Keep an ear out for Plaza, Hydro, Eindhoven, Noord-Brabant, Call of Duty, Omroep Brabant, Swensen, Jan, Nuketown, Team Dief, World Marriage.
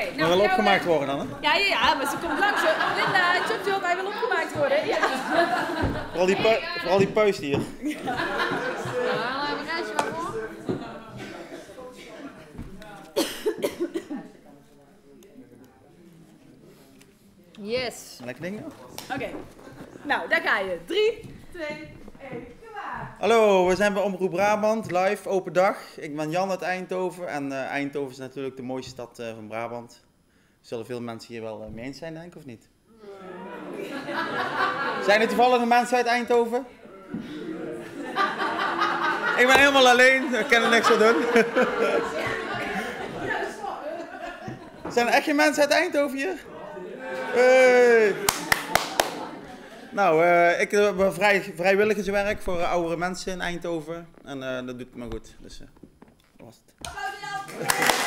Okay, nou, wil opgemaakt worden dan, hè? Ja, ja, ja, maar ze komt langs. Linda, Chup, hij wil opgemaakt worden. Ja. Vooral die puist hier. Ja. Nou, een reisje waarvoor. Yes. Lekker ding nog. Oké. Okay. Nou, daar ga je. 3, 2, 1, kom maar. Hallo, we zijn bij Omroep Brabant, live, open dag. Ik ben Jan uit Eindhoven en Eindhoven is natuurlijk de mooiste stad van Brabant. Zullen veel mensen hier wel mee eens zijn, denk ik, of niet? Nee. Zijn er toevallige mensen uit Eindhoven? Nee. Ik ben helemaal alleen, ik kan er niks aan doen. Zijn er echt geen mensen uit Eindhoven hier? Hey. Nou, ik heb vrijwilligerswerk voor oudere mensen in Eindhoven en dat doet me goed, dus dat was het.